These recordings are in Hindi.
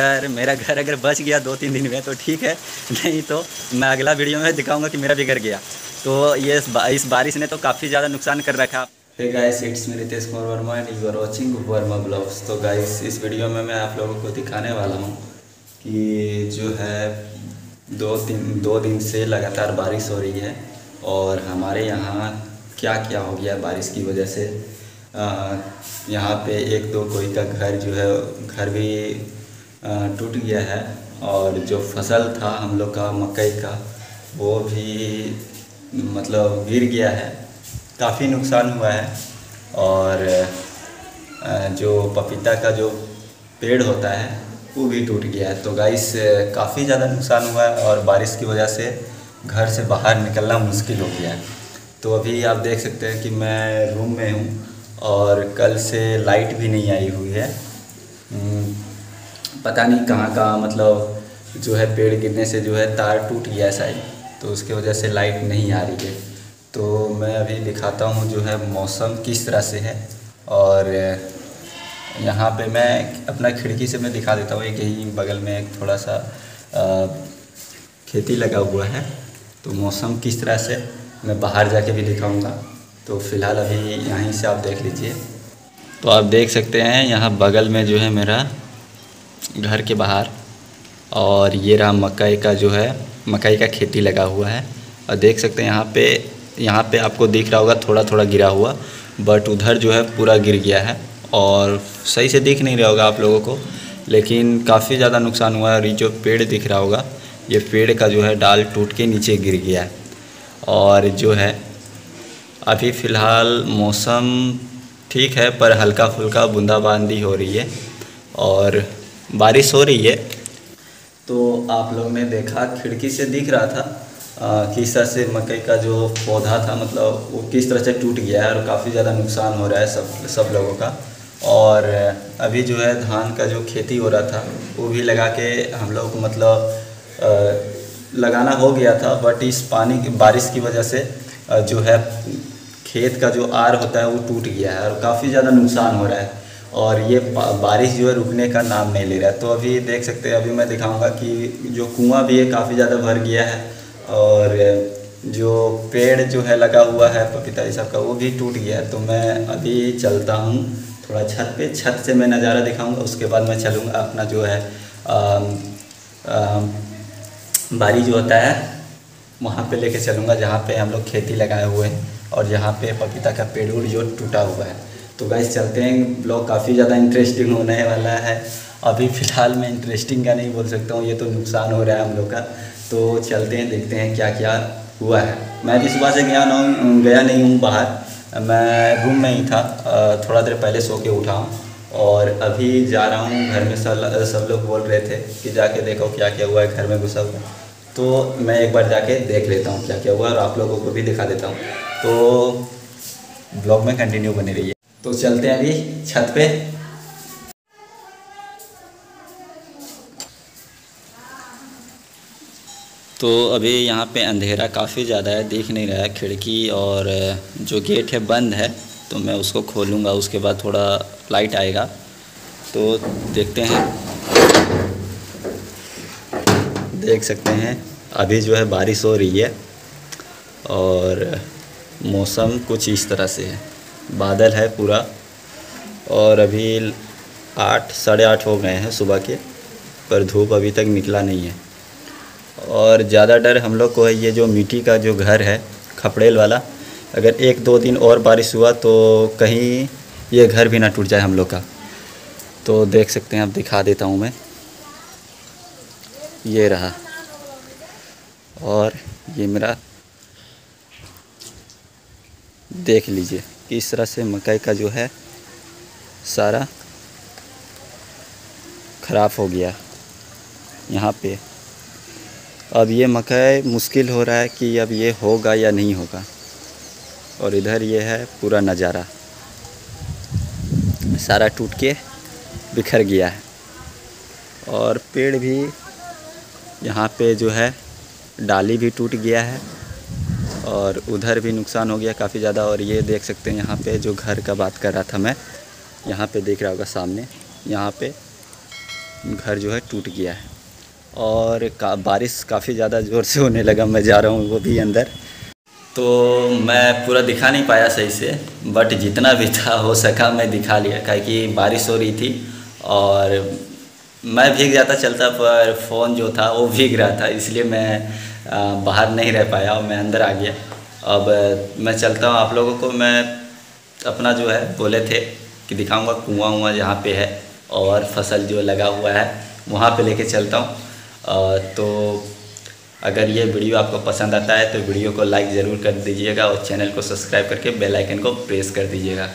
अगर मेरा घर अगर बच गया 2-3 दिन में तो ठीक है, नहीं तो मैं अगला वीडियो में दिखाऊंगा कि मेरा भी घर गया। तो ये इस बारिश ने तो काफ़ी ज़्यादा नुकसान कर रखा। Hey guys, it's me Ritesh Kumar Verma and you are watching Verma vlogs. तो गाइस, इस वीडियो में मैं आप लोगों को दिखाने वाला हूँ कि जो है दो दिन से लगातार बारिश हो रही है और हमारे यहाँ क्या क्या हो गया बारिश की वजह से। यहाँ पे 1-2 कोई का घर जो है घर भी टूट गया है और जो फसल था हम लोग का मकई का वो भी मतलब गिर गया है, काफ़ी नुकसान हुआ है। और जो पपीता का जो पेड़ होता है वो भी टूट गया है। तो गाइस, काफ़ी ज़्यादा नुकसान हुआ है और बारिश की वजह से घर से बाहर निकलना मुश्किल हो गया है। तो अभी आप देख सकते हैं कि मैं रूम में हूँ और कल से लाइट भी नहीं आई हुई है। पता नहीं कहाँ का मतलब जो है पेड़ गिरने से जो है तार टूट गया है शायद, तो उसके वजह से लाइट नहीं आ रही है। तो मैं अभी दिखाता हूँ जो है मौसम किस तरह से है। और यहाँ पे मैं अपना खिड़की से मैं दिखा देता हूँ, यही बगल में एक थोड़ा सा खेती लगा हुआ है। तो मौसम किस तरह से मैं बाहर जाके भी दिखाऊंगा। तो फ़िलहाल अभी यहीं से आप देख लीजिए। तो आप देख सकते हैं यहाँ बगल में जो है मेरा घर के बाहर, और ये रहा मकई का जो है मकई का खेती लगा हुआ है। और देख सकते हैं यहाँ पे आपको दिख रहा होगा थोड़ा थोड़ा गिरा हुआ, बट उधर जो है पूरा गिर गया है और सही से दिख नहीं रहा होगा आप लोगों को, लेकिन काफ़ी ज़्यादा नुकसान हुआ है। और ये जो पेड़ दिख रहा होगा, ये पेड़ का जो है डाल टूट के नीचे गिर गया है। और जो है अभी फ़िलहाल मौसम ठीक है, पर हल्का फुल्का बूंदाबांदी हो रही है और बारिश हो रही है। तो आप लोग ने देखा, खिड़की से दिख रहा था किस तरह से मकई का जो पौधा था मतलब वो किस तरह से टूट गया है और काफ़ी ज़्यादा नुकसान हो रहा है सब लोगों का। और अभी जो है धान का जो खेती हो रहा था वो भी लगा के हम लोग मतलब लगाना हो गया था, बट इस बारिश की वजह से जो है खेत का जो आर होता है वो टूट गया है और काफ़ी ज़्यादा नुकसान हो रहा है। और ये बारिश जो है रुकने का नाम नहीं ले रहा है। तो अभी देख सकते हैं, अभी मैं दिखाऊंगा कि जो कुआं भी है काफ़ी ज़्यादा भर गया है और जो पेड़ जो है लगा हुआ है पपीता ये सब का वो भी टूट गया है। तो मैं अभी चलता हूँ थोड़ा छत पे, छत से मैं नज़ारा दिखाऊंगा, उसके बाद मैं चलूँगा अपना जो है बारी जो होता है वहाँ पर लेके चलूँगा जहाँ पर हम लोग खेती लगाए हुए हैं और जहाँ पर पपीता का पेड़ जो टूटा हुआ है। तो गाइस, चलते हैं, ब्लॉग काफ़ी ज़्यादा इंटरेस्टिंग होने वाला है। अभी फ़िलहाल मैं इंटरेस्टिंग का नहीं बोल सकता हूँ, ये तो नुकसान हो रहा है हम लोग का। तो चलते हैं, देखते हैं क्या क्या हुआ है। मैं भी सुबह से गया नहीं हूँ बाहर, मैं रूम में ही था। थोड़ा देर पहले सो के उठा हूँ और अभी जा रहा हूँ घर में। सब लोग बोल रहे थे कि जाके देखो क्या क्या हुआ है, घर में घुसा हुआ। तो मैं एक बार जाके देख लेता हूँ क्या क्या हुआ और आप लोगों को भी दिखा देता हूँ। तो ब्लॉग में कंटिन्यू बने रहिए। तो चलते हैं अभी छत पे। तो अभी यहाँ पे अंधेरा काफ़ी ज़्यादा है, देख नहीं रहा है। खिड़की और जो गेट है बंद है, तो मैं उसको खोलूँगा, उसके बाद थोड़ा लाइट आएगा तो देखते हैं। देख सकते हैं अभी जो है बारिश हो रही है और मौसम कुछ इस तरह से है, बादल है पूरा। और अभी 8, 8:30 हो गए हैं सुबह के, पर धूप अभी तक निकला नहीं है। और ज़्यादा डर हम लोग को है ये जो मिट्टी का जो घर है खपड़ेल वाला, अगर 1-2 दिन और बारिश हुआ तो कहीं ये घर भी ना टूट जाए हम लोग का। तो देख सकते हैं, अब दिखा देता हूँ मैं, ये रहा और ये मेरा, देख लीजिए किस तरह से मकई का जो है सारा ख़राब हो गया यहाँ पे। अब ये मकई मुश्किल हो रहा है कि अब ये होगा या नहीं होगा। और इधर ये है पूरा नज़ारा, सारा टूट के बिखर गया है। और पेड़ भी यहाँ पे जो है डाली भी टूट गया है और उधर भी नुकसान हो गया काफ़ी ज़्यादा। और ये देख सकते हैं यहाँ पे जो घर का बात कर रहा था मैं, यहाँ पे देख रहा होगा सामने, यहाँ पे घर जो है टूट गया है और बारिश काफ़ी ज़्यादा ज़ोर से होने लगा। मैं जा रहा हूँ वो भी अंदर, तो मैं पूरा दिखा नहीं पाया सही से, बट जितना भी था हो सका मैं दिखा लिया, क्योंकि बारिश हो रही थी और मैं भीग जाता चलता, पर फ़ोन जो था वो भीग रहा था, इसलिए मैं बाहर नहीं रह पाया और मैं अंदर आ गया। अब मैं चलता हूँ, आप लोगों को मैं अपना जो है बोले थे कि दिखाऊंगा कुआँ वुआँ जहाँ पे है और फसल जो लगा हुआ है वहाँ पे लेके चलता हूँ। तो अगर ये वीडियो आपको पसंद आता है तो वीडियो को लाइक ज़रूर कर दीजिएगा और चैनल को सब्सक्राइब करके बेल आइकन को प्रेस कर दीजिएगा।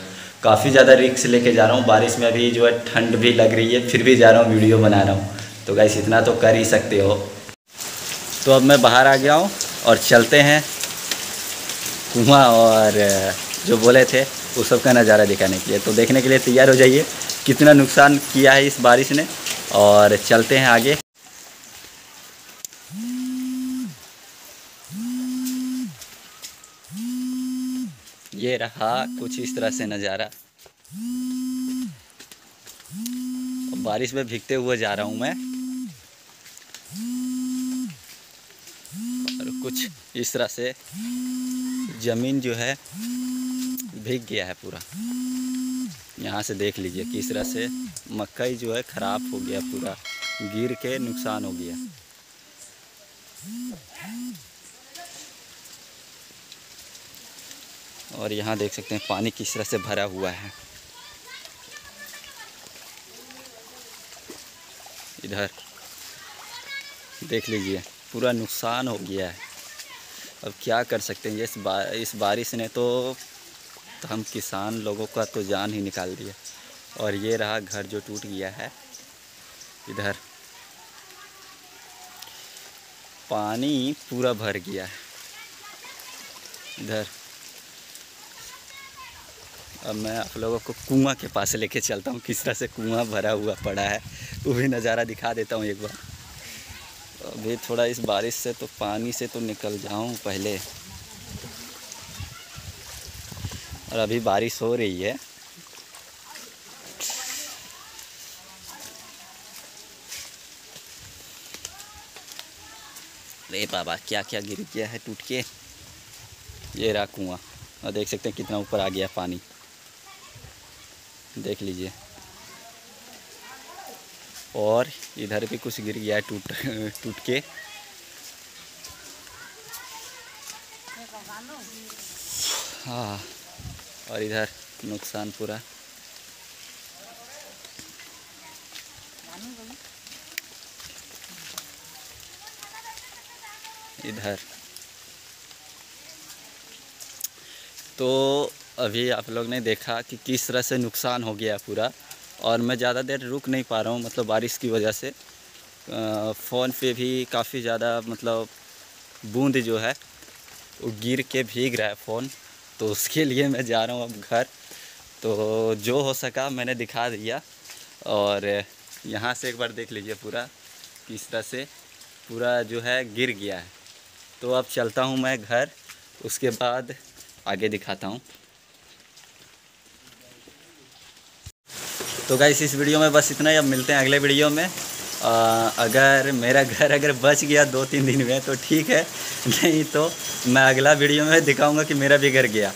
काफ़ी ज़्यादा रिस्क लेके जा रहा हूँ, बारिश में अभी जो है ठंड भी लग रही है, फिर भी जा रहा हूँ वीडियो बना रहा हूँ, तो गाइस इतना तो कर ही सकते हो। तो अब मैं बाहर आ गया हूँ और चलते हैं कुआँ और जो बोले थे उस सब का नज़ारा दिखाने के लिए। तो देखने के लिए तैयार हो जाइए कितना नुकसान किया है इस बारिश ने, और चलते हैं आगे। ये रहा कुछ इस तरह से नज़ारा, बारिश में भीगते हुए जा रहा हूँ मैं, और कुछ इस तरह से ज़मीन जो है भीग गया है पूरा। यहाँ से देख लीजिए किस तरह से मकई जो है ख़राब हो गया, पूरा गिर के नुकसान हो गया। और यहाँ देख सकते हैं पानी किस तरह से भरा हुआ है। इधर देख लीजिए पूरा नुकसान हो गया है। अब क्या कर सकते हैं, इस बारिश ने तो हम किसान लोगों का तो जान ही निकाल दिया। और ये रहा घर जो टूट गया है, इधर पानी पूरा भर गया है। इधर अब मैं आप लोगों को कुआं के पास लेके चलता हूँ, किस तरह से कुआं भरा हुआ पड़ा है वो भी नज़ारा दिखा देता हूँ एक बार। अभी थोड़ा इस बारिश से तो पानी से तो निकल जाऊँ पहले, और अभी बारिश हो रही है। अरे बाबा क्या क्या गिर गया है टूट के। ये रहा कुआं और देख सकते हैं कितना ऊपर आ गया पानी, देख लीजिए। और इधर भी कुछ गिर गया है टूट के। हाँ, और इधर नुकसान पूरा। इधर तो अभी आप लोग ने देखा कि किस तरह से नुकसान हो गया पूरा, और मैं ज़्यादा देर रुक नहीं पा रहा हूँ, मतलब बारिश की वजह से फ़ोन पे भी काफ़ी ज़्यादा मतलब बूंद जो है वो गिर के भीग रहा है फ़ोन, तो उसके लिए मैं जा रहा हूँ अब घर। तो जो हो सका मैंने दिखा दिया, और यहाँ से एक बार देख लीजिए पूरा किस तरह से पूरा जो है गिर गया है। तो अब चलता हूँ मैं घर, उसके बाद आगे दिखाता हूँ। तो गाइस इस वीडियो में बस इतना ही, अब मिलते हैं अगले वीडियो में। अगर मेरा घर अगर बच गया 2-3 दिन में तो ठीक है, नहीं तो मैं अगला वीडियो में दिखाऊंगा कि मेरा भी घर गया।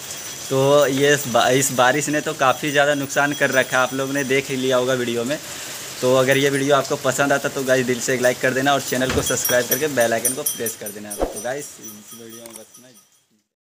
तो ये इस बारिश ने तो काफ़ी ज़्यादा नुकसान कर रखा, आप लोगों ने देख लिया होगा वीडियो में। तो अगर ये वीडियो आपको पसंद आता तो गाइस दिल से एक लाइक कर देना और चैनल को सब्सक्राइब करके बेल आइकन को प्रेस कर देना। तो गाइस इस वीडियो में बस इतना ही।